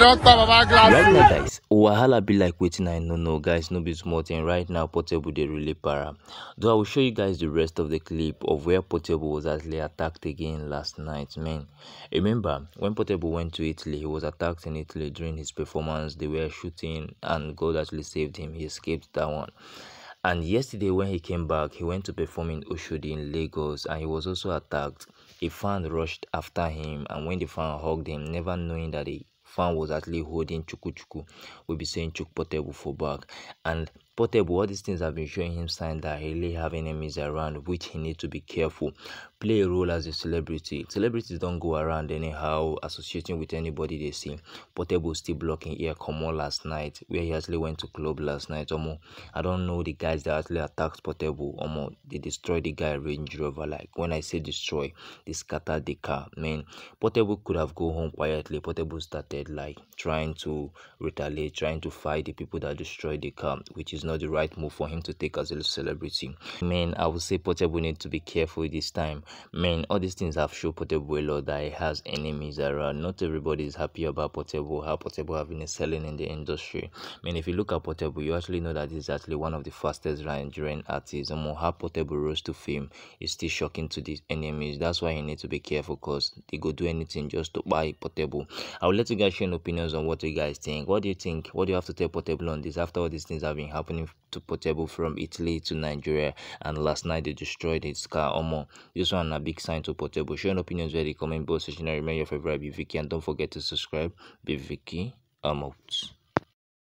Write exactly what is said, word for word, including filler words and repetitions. don't talk about glass. Right now, guys, wahala be like waiting. I no no guys, no be small thing. Right now, Portable they really para. Though I will show you guys the rest of the clip of where Portable was actually attacked again last night. Man, remember when Portable went to Italy, he was attacked in Italy during his performance. They were shooting, and God actually saved him. He escaped that one. And yesterday when he came back, he went to perform in Oshodi in Lagos, and he was also attacked. A fan rushed after him, and when the fan hugged him, never knowing that the fan was actually holding Chuku Chuku, we'll be saying Chuku Portable for back. And Portable, all these things have been showing him signs that he really have enemies around, which he needs to be careful. Play a role as a celebrity. Celebrities don't go around anyhow associating with anybody they see. Portable still blocking ear Komo last night, where he actually went to club last night. Omo, I don't know the guys that actually attacked Portable. Omo, they destroyed the guy Range Rover. Like, when I say destroy, they scattered the car. Man, Portable could have gone home quietly. Portable started like trying to retaliate, trying to fight the people that destroyed the car, which is not the right move for him to take as a celebrity. Man, I would say Portable need to be careful this time. Man, all these things have shown Portable a lot that he has enemies around. Not everybody is happy about Portable, how Portable have been selling in the industry. Man, if you look at Portable, you actually know that this is actually one of the fastest Nigerian artists. And how Portable rose to fame is still shocking to these enemies. That's why you need to be careful, because they go do anything just to buy Portable. I will let you guys share your opinions on what you guys think. What do you think? What do you have to tell Portable on this after all these things have been happening to Portable from Italy to Nigeria, and last night they destroyed his car? Omo, this one a big sign to Portable. Share your opinions where the comment box section. Remember your favorite Big Vicki, and don't forget to subscribe. Big Vicki, I'm out.